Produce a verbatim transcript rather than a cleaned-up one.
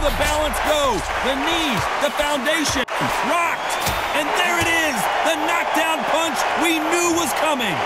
How the balance goes, the knees, the foundation, rocked. And there it is, the knockdown punch we knew was coming.